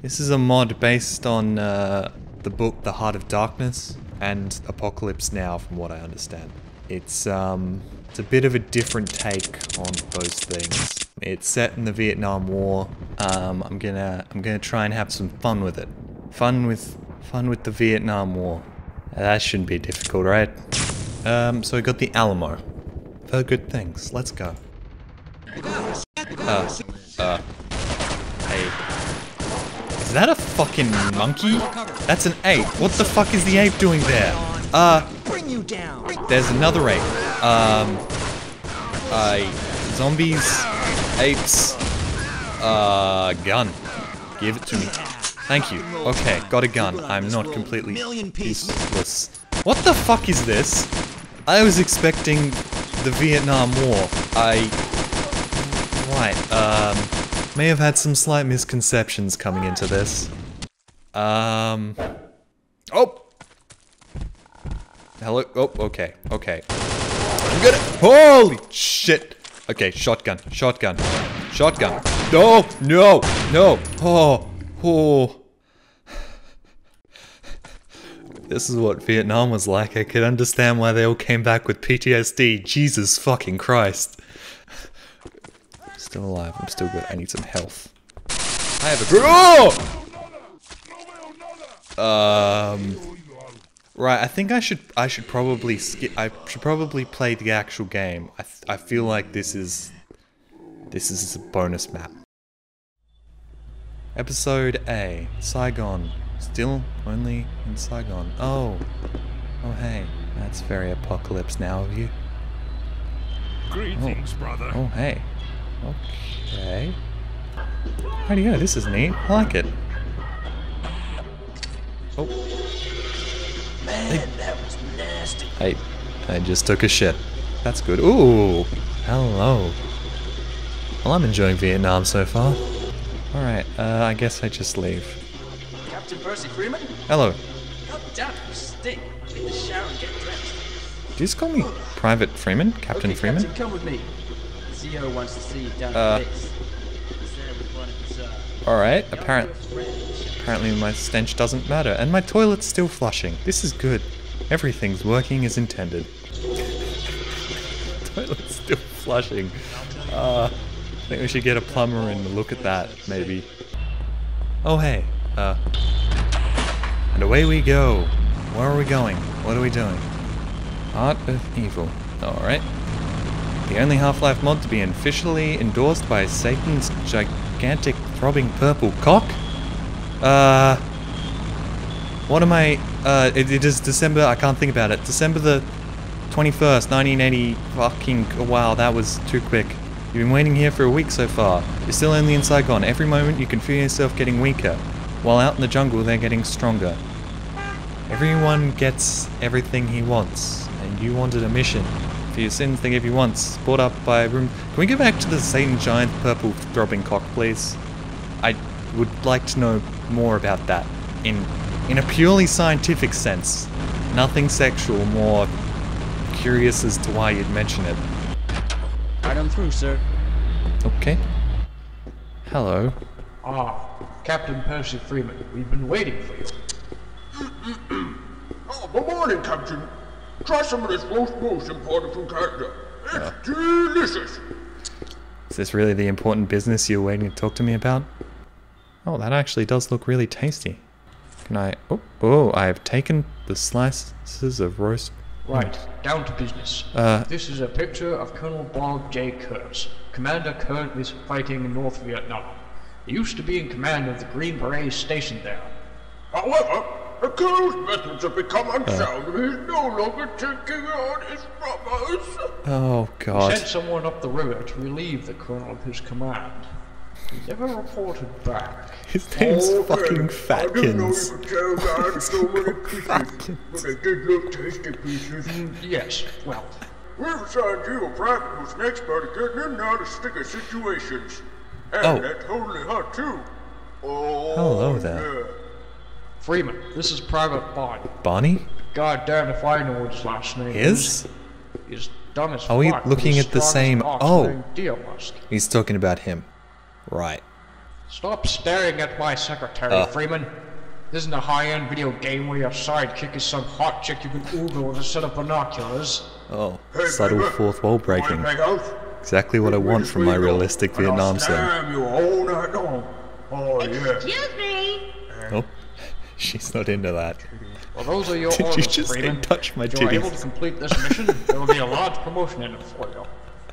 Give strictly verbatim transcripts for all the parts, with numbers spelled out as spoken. This is a mod based on uh, the book The Heart of Darkness and Apocalypse Now, from what I understand. It's um, it's a bit of a different take on those things. It's set in the Vietnam War. Um, I'm gonna I'm gonna try and have some fun with it. Fun with fun with the Vietnam War. That shouldn't be difficult, right? Um, so we got the Alamo. They're good things. Let's go. Uh, uh, hey. Is that a fucking monkey? That's an ape. What the fuck is the ape doing there? Uh, there's another ape. Um, I, zombies, apes, uh, gun. Give it to me. Thank you. Okay, got a gun. I'm not completely useless. What the fuck is this? I was expecting the Vietnam War. I... Right, um, may have had some slight misconceptions coming into this. Um, oh! Hello? Oh, okay, okay. I'm gonna, holy shit! Okay, shotgun, shotgun, shotgun. No, no, no! Oh, oh. This is what Vietnam was like. I could understand why they all came back with P T S D. Jesus fucking Christ. Still alive, I'm still good, I need some health. I have a group. Oh! Um, right, I think I should I should probably skip I should probably play the actual game. I th I feel like this is this is a bonus map. Episode A, Saigon. Still only in Saigon. Oh. Oh hey. That's very Apocalypse Now of you. Greetings, oh. brother. Oh hey. Okay. Radio, this is neat. I like it. Oh. Man, hey. That was nasty. I, I just took a shit. That's good. Ooh. Hello. Well, I'm enjoying Vietnam so far. Alright, uh, I guess I just leave. Captain Percy Freeman? Hello. God damn, you stink. Take the shower and get dressed. Did you just call me Private Freeman? Captain okay, Freeman? Captain, come with me. C E O wants to see you down uh, Alright, apparent, apparently my stench doesn't matter, and my toilet's still flushing. This is good. Everything's working as intended. Toilet's still flushing. Uh, I think we should get a plumber and look at that, maybe. Oh hey, uh, and away we go. Where are we going? What are we doing? Heart of Evil. Alright. The only Half-Life mod to be officially endorsed by Satan's gigantic throbbing purple cock? Uh... What am I... Uh, it, it is December... I can't think about it. December the twenty-first, nineteen eighty... Fucking... Wow, that was too quick. You've been waiting here for a week so far. You're still only in Saigon. Every moment you can feel yourself getting weaker. While out in the jungle, they're getting stronger. Everyone gets everything he wants. And you wanted a mission. Your sins they gave you once, brought up by a room. Can we go back to the Satan's giant purple throbbing cock, please? I would like to know more about that. In in a purely scientific sense. Nothing sexual, more curious as to why you'd mention it. Right on through, sir. Okay. Hello. Ah, Captain Percy Freeman, we've been waiting for you. Oh, good morning, Captain. Try some of this roast goose imported from Canada. It's oh. delicious. Is this really the important business you're waiting to talk to me about? Oh, that actually does look really tasty. Can I... Oh, oh I have taken the slices of roast... Right, down to business. Uh, this is a picture of Colonel Bob J. Kurtz. Commander currently fighting in North Vietnam. He used to be in command of the Green Beret stationed there. However... The Colonel's methods have become unsound. Uh, He's no longer taking on his promise. Oh, God. He sent someone up the river to relieve the Colonel of his command. He never reported back. His name's oh, fucking Fatkins. I didn't know you could tell down so many pieces, but they did look tasty pieces. Mm, yes, well. We've assigned you a private who's an expert at getting in and out of sticker situations. And oh. that's totally hot, too. Oh, hello there. Yeah. Freeman, this is Private Barney. Barney? God damn if I know his last name. His? He's dumb as fuck. Are we looking at the same... Oh! He's talking about him. Right. Stop staring at my secretary, uh. Freeman. This isn't a high-end video game where your sidekick is some hot chick you can ogle with a set of binoculars. Oh, hey, subtle Baker. Fourth wall breaking. Exactly what I want from my realistic Vietnam scene. You all night long. Oh, excuse yeah. me. Oh, she's not into that. Well, those are your Did orders, you just Freeman. Touch my if you're able to complete this mission, there will be a large promotion in it for you.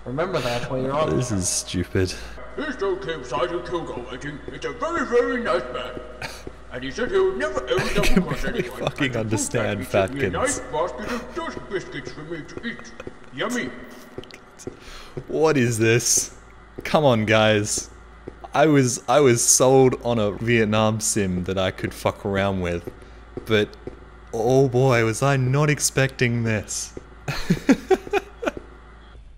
Remember that when you're on This is stupid. He's no Kim Sergeant Kilmore, I think. It's a very, very nice man. And he said he would never ever double cross anyone. I can really fucking understand Fatkins. Nice basket of dust biscuits for me to eat. Yummy. What is this? Come on, guys. I was I was sold on a Vietnam sim that I could fuck around with, but oh boy, was I not expecting this.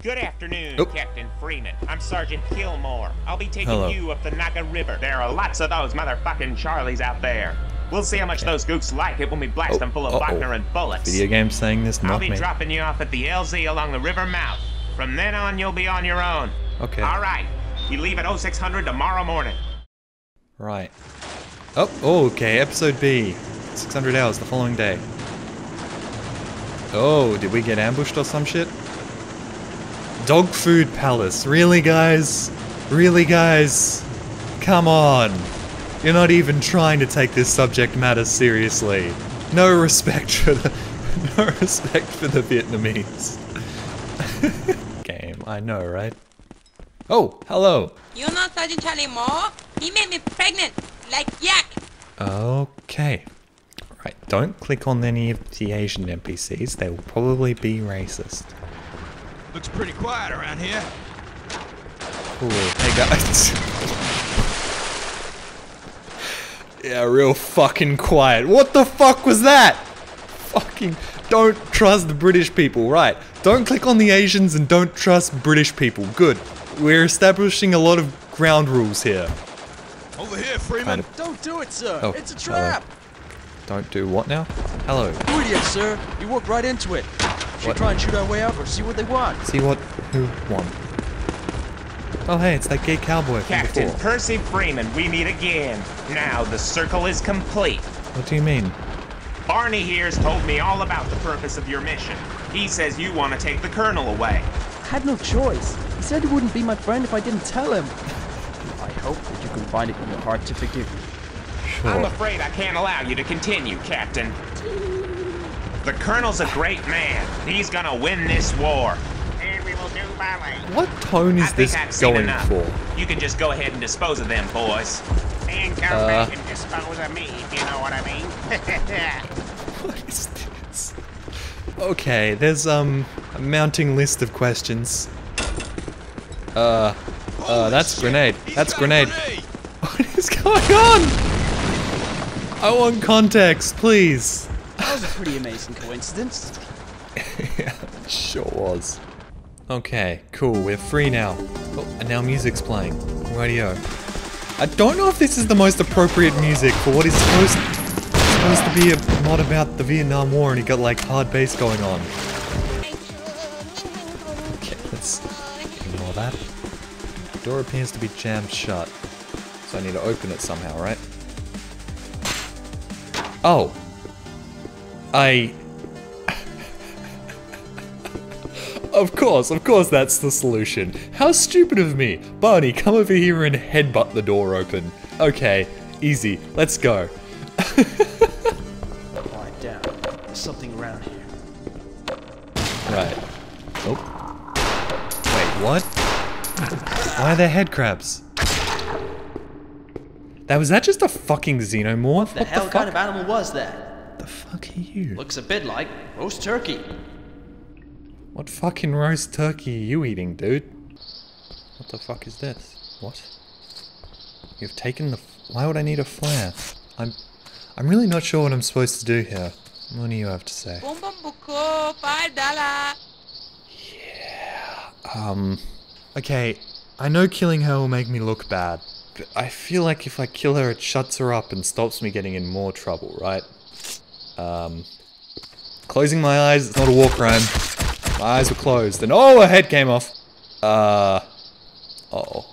Good afternoon, Oop. Captain Freeman. I'm Sergeant Kilmore. I'll be taking Hello. you up the Naga River. There are lots of those motherfucking Charlies out there. We'll see how much those gooks like it when we blast oh, them full of uh -oh. Wagner and bullets. Video game saying this, not I'll be me. dropping you off at the L Z along the river mouth. From then on, you'll be on your own. Okay. All right. You leave at oh six hundred tomorrow morning. Right. Oh, okay. Episode B. six hundred hours the following day. Oh, did we get ambushed or some shit? Dog food palace. Really, guys? Really, guys? Come on. You're not even trying to take this subject matter seriously. No respect for the... No respect for the Vietnamese. Game, I know, right? Oh, hello. You're not Sergeant Charlie Moore? He made me pregnant. Like yak. Okay. Right, don't click on any of the Asian N P Cs. They will probably be racist. Looks pretty quiet around here. Cool. Hey guys. Yeah, real fucking quiet. What the fuck was that? Fucking don't trust the British people, right? Don't click on the Asians and don't trust British people. Good. We're establishing a lot of ground rules here. Over here, Freeman. Kind of. Don't do it, sir. Oh, it's a trap. Hello. Don't do what now? Hello. You idiot, sir. You walked right into it. Should what? Try and shoot our way out or see what they want. See what who want. Oh hey, it's that gay cowboy from Captain before. Percy Freeman, we meet again. Now the circle is complete. What do you mean? Barney here's told me all about the purpose of your mission. He says you want to take the colonel away. I had no choice. He said he wouldn't be my friend if I didn't tell him. I hope that you can find it in your heart to forgive me. Sure. I'm afraid I can't allow you to continue, Captain. The Colonel's a great man. He's gonna win this war. And we will do ballet. What tone is this going for? You can just go ahead and dispose of them, boys. And come uh, back and dispose of me, if you know what I mean. What is this? Okay, there's um a mounting list of questions. Uh, uh, that's grenade. That's grenade. What is going on? I want context, please. That was a pretty amazing coincidence. Yeah, it sure was. Okay, cool, we're free now. Oh, and now music's playing. Radio. I don't know if this is the most appropriate music for what is supposed to, supposed to be a mod about the Vietnam War, and you got like hard bass going on. Okay, let's ignore that. The door appears to be jammed shut, so I need to open it somehow, right? Oh! I... Of course, of course that's the solution. How stupid of me. Barney, come over here and headbutt the door open. Okay, easy, let's go. Quiet down, there's something around here. Right. Oh. Wait, what? Why are there head crabs? That was that just a fucking xenomorph? The what hell the kind of animal was that? The fuck are you? Looks a bit like roast turkey. What fucking roast turkey are you eating, dude? What the fuck is this? What? You've taken the... Why would I need a flare? I'm... I'm really not sure what I'm supposed to do here. What do you have to say? Yeah... Um... Okay, I know killing her will make me look bad, but I feel like if I kill her it shuts her up and stops me getting in more trouble, right? Um, closing my eyes, it's not a war crime. My eyes were closed, and oh, a head came off. Uh, uh oh.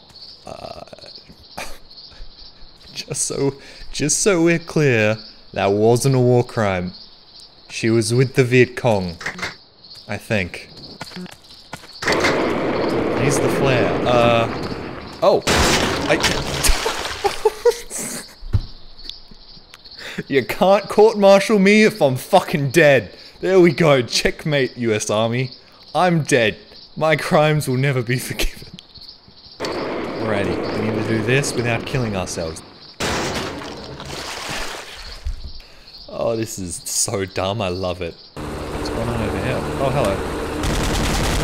Uh, just so, just so we're clear, that wasn't a war crime. She was with the Viet Cong, I think. Here's the flare. Uh, oh, I. You can't court-martial me if I'm fucking dead. There we go, checkmate, U S Army. I'm dead. My crimes will never be forgiven. Alrighty, we need to do this without killing ourselves. Oh, this is so dumb, I love it. What's going on over here? Oh, hello.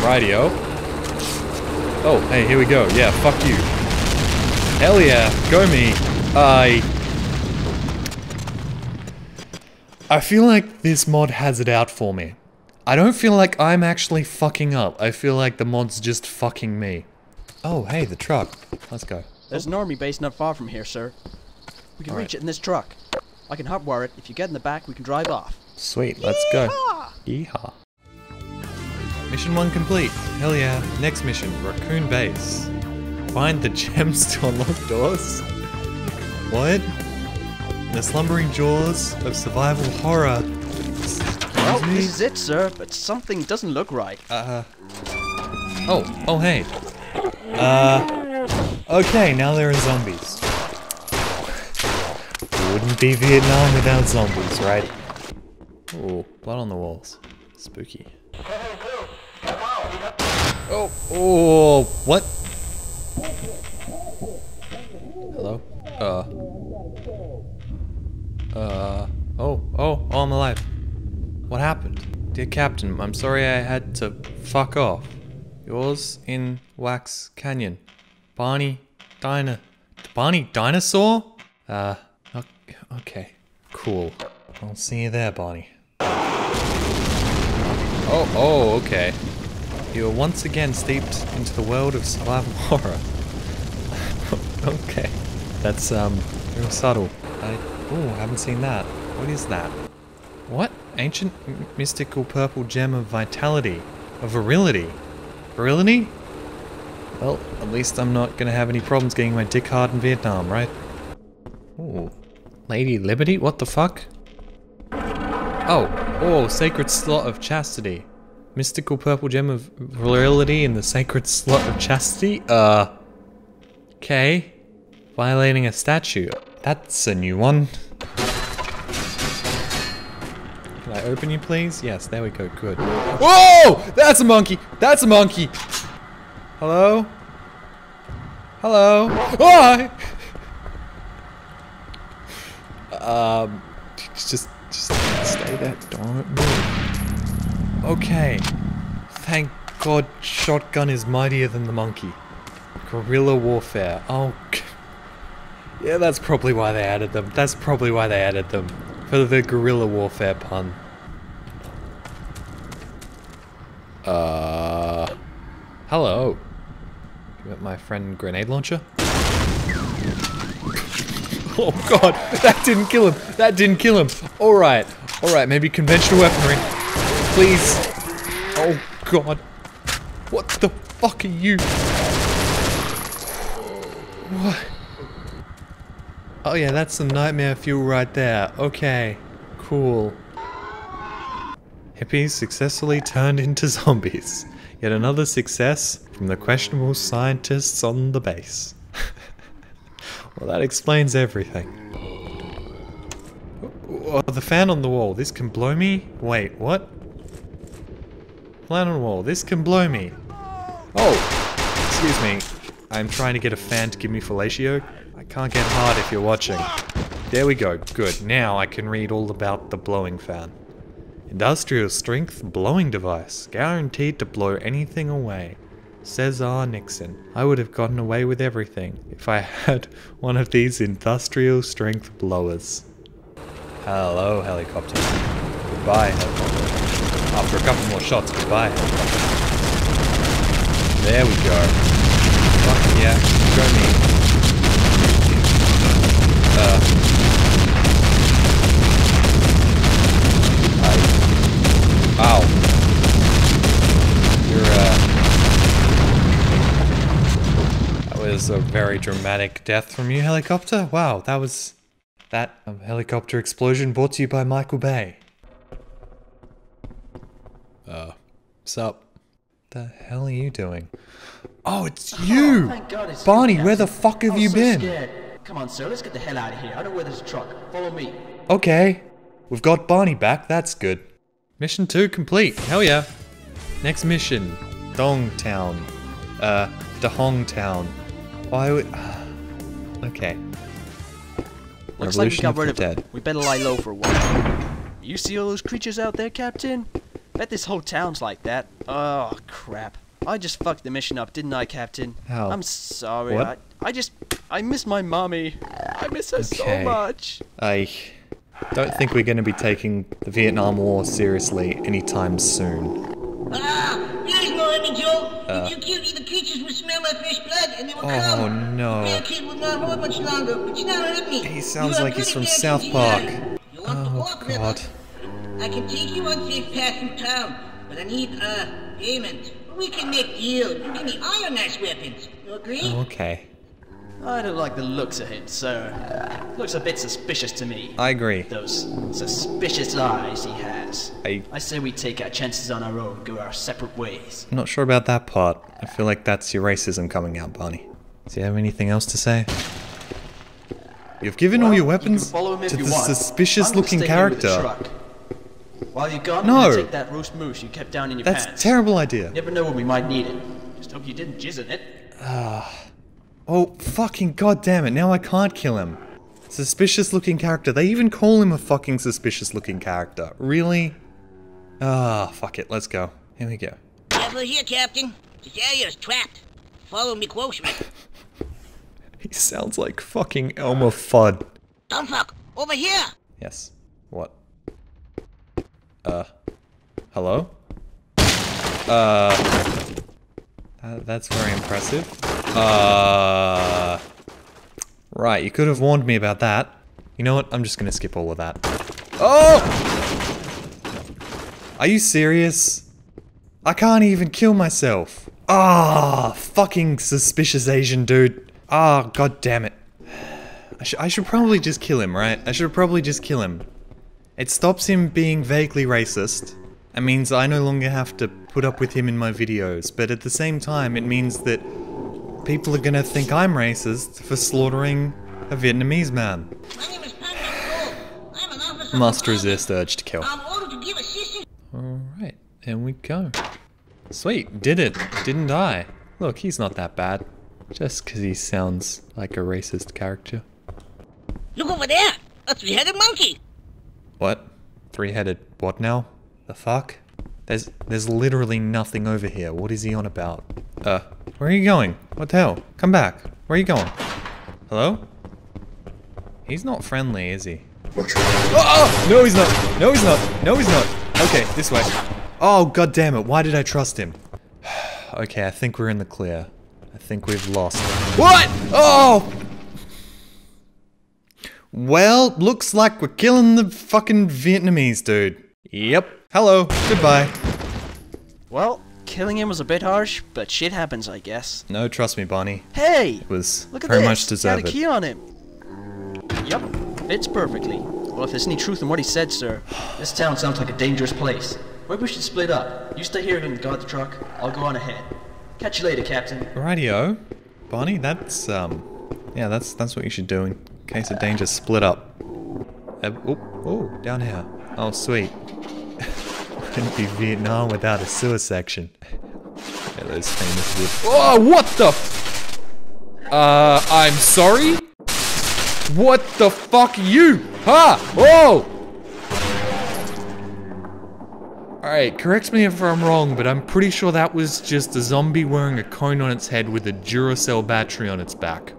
Rightio. Oh, hey, here we go. Yeah, fuck you. Hell yeah, go me. I... I feel like this mod has it out for me. I don't feel like I'm actually fucking up. I feel like the mod's just fucking me. Oh, hey, the truck. Let's go. There's an army base not far from here, sir. We can All reach right. it in this truck. I can hotwire it. If you get in the back, we can drive off. Sweet, let's Yeehaw! go. Yeehaw. Mission one complete. Hell yeah. Next mission, Raccoon Base. Find the gems to unlock doors? What? The slumbering jaws of survival horror. Well, this is it, sir, but something doesn't look right. Uh. Oh, oh, hey. Uh, okay, now there are zombies. Wouldn't be Vietnam without zombies, right? Oh, blood on the walls. Spooky. Oh, oh, what? Hello? Uh. Uh, oh, oh, oh, I'm alive. What happened? Dear Captain, I'm sorry I had to fuck off. Yours in Wax Canyon. Barney Dino... Barney Dinosaur? Uh, okay. Cool. I'll see you there, Barney. Oh, oh, okay. You are once again steeped into the world of survival horror. Okay. That's, um, real subtle. I... Ooh, haven't seen that. What is that? What? Ancient mystical purple gem of vitality. Of virility. Virility? Well, at least I'm not gonna have any problems getting my dick hard in Vietnam, right? Ooh. Lady Liberty? What the fuck? Oh. Oh, sacred slot of chastity. Mystical purple gem of virility in the sacred slot of chastity? Uh. Okay. Violating a statue. That's a new one. Can I open you, please? Yes, there we go, good. Whoa! That's a monkey! That's a monkey! Hello? Hello? Hi! Um... Just... Just stay there. Don't move. Okay. Thank God shotgun is mightier than the monkey. Guerrilla warfare. Oh... Yeah, that's probably why they added them. That's probably why they added them. For the guerrilla warfare pun. Uh... Hello. You met my friend grenade launcher? Oh god, that didn't kill him! That didn't kill him! Alright, alright, maybe conventional weaponry. Please! Oh god. What the fuck are you? What? Oh yeah, that's some nightmare fuel right there. Okay, cool. Hippies successfully turned into zombies. Yet another success from the questionable scientists on the base. Well, that explains everything. Oh, the fan on the wall. This can blow me? Wait, what? Fan on the wall. This can blow me. Oh! Excuse me. I'm trying to get a fan to give me fellatio. I can't get hard if you're watching. There we go, good. Now I can read all about the blowing fan. Industrial strength blowing device, guaranteed to blow anything away. Says R. Nixon. I would have gotten away with everything if I had one of these industrial strength blowers. Hello, helicopter. Goodbye, helicopter. After a couple more shots, goodbye, helicopter. There we go. Fuck yeah, go me. Uh, I, ow. You're, uh... That was a very dramatic death from you, helicopter. Wow, that was that um, helicopter explosion brought to you by Michael Bay. Uh, sup? The hell are you doing? Oh, it's you! Oh, thank God it's Barney, you, where the fuck have you so been? Scared. Come on, sir, let's get the hell out of here. I know where there's a truck. Follow me. Okay. We've got Barney back, that's good. Mission two complete, hell yeah. Next mission, Dong Town. Uh, the Hong Town. Why would... okay. Looks like we got rid of it. We better lie low for a while. You see all those creatures out there, Captain? Bet this whole town's like that. Oh, crap. I just fucked the mission up, didn't I, Captain? How? I'm sorry. What? I, I just... I miss my mommy. I miss her okay. so much. I don't think we're going to be taking the Vietnam War seriously anytime soon. Ah! There's my image, y'all! Uh, if you killed me, the creatures would smell my fresh blood and they would come. Oh, no. The real kid would not hold much longer, but you know what I mean. He sounds like he's from South Park. You want to walk, God. I can take you on safe path through town, but I need, uh, payment. We can make deals. You give me all your nice weapons. You agree? Oh, okay. I don't like the looks of him, sir. Looks a bit suspicious to me. I agree. Those suspicious eyes he has. I... I say we take our chances on our own, go our separate ways. I'm not sure about that part. I feel like that's your racism coming out, Barney. Do you have anything else to say? You've given well, all your weapons you to you the suspicious-looking character. While you're gone, no. I'm gonna take that roast moose you kept down in your That's pants. That's a terrible idea. You never know when we might need it. Just hope you didn't jizz in it. Uh, oh, fucking goddamn it! Now I can't kill him. Suspicious-looking character. They even call him a fucking suspicious-looking character. Really? Ah, uh, fuck it. Let's go. Here we go. Careful here, Captain. This area is trapped. Follow me closely. He sounds like fucking Elmer Fudd. Dumb fuck, over here. Yes. What? Uh, hello? Uh, that, that's very impressive. Uh, right, you could have warned me about that. You know what? I'm just gonna skip all of that. Oh! Are you serious? I can't even kill myself. Ah, fucking suspicious Asian dude. Ah, god damn it. I, sh I should probably just kill him, right? I should probably just kill him. It stops him being vaguely racist, and means I no longer have to put up with him in my videos, but at the same time it means that people are gonna think I'm racist for slaughtering a Vietnamese man. My name is I'm an officer. Must resist urge to kill. Alright, there we go. Sweet, did it, didn't die. Look, he's not that bad, just because he sounds like a racist character. Look over there, a three-headed monkey! What? Three-headed what now? The fuck? There's there's literally nothing over here. What is he on about? Uh, where are you going? What the hell? Come back. Where are you going? Hello? He's not friendly, is he? Oh, oh! No, he's not. No, he's not. No, he's not. Okay, this way. Oh, god damn it. Why did I trust him? Okay, I think we're in the clear. I think we've lost. What? Oh! Well, looks like we're killing the fucking Vietnamese dude. Yep. Hello. Goodbye. Well, killing him was a bit harsh, but shit happens, I guess. No, trust me, Barney. Hey! It was look at very this. much deserved. Got a key on him. Yep. Fits perfectly. Well, if there's any truth in what he said, sir, this town sounds like a dangerous place. Maybe we should split up. You stay here and guard the truck. I'll go on ahead. Catch you later, Captain. Rightio, Barney. That's um, yeah, that's that's what you should do. Case of danger, split up. Uh, oh, oh, down here. Oh, sweet. Couldn't be Vietnam without a sewer section. Yeah, those famous. Oh, what the? Uh, I'm sorry. What the fuck, you? Ha! Huh? Oh. All right, correct me if I'm wrong, but I'm pretty sure that was just a zombie wearing a cone on its head with a Duracell battery on its back.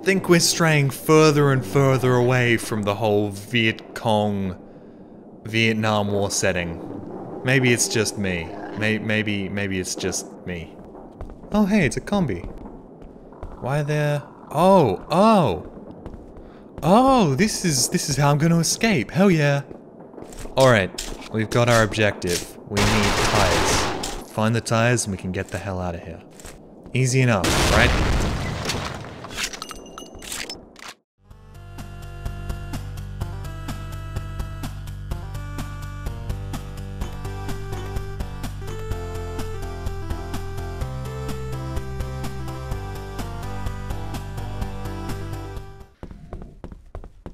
I think we're straying further and further away from the whole Viet Cong, Vietnam War setting. Maybe it's just me. Maybe, maybe, maybe it's just me. Oh hey, it's a combi. Why there? Oh, oh, oh! This is this is how I'm gonna escape. Hell yeah! All right, we've got our objective. We need tires. Find the tires, and we can get the hell out of here. Easy enough, right?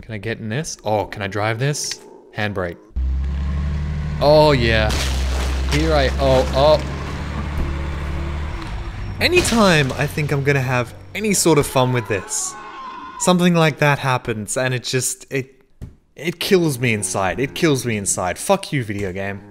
Can I get in this? Oh, can I drive this? Handbrake. Oh, yeah. Here I... Oh, oh. Anytime I think I'm gonna have any sort of fun with this, something like that happens, and it just... It, it kills me inside. It kills me inside. Fuck you, video game.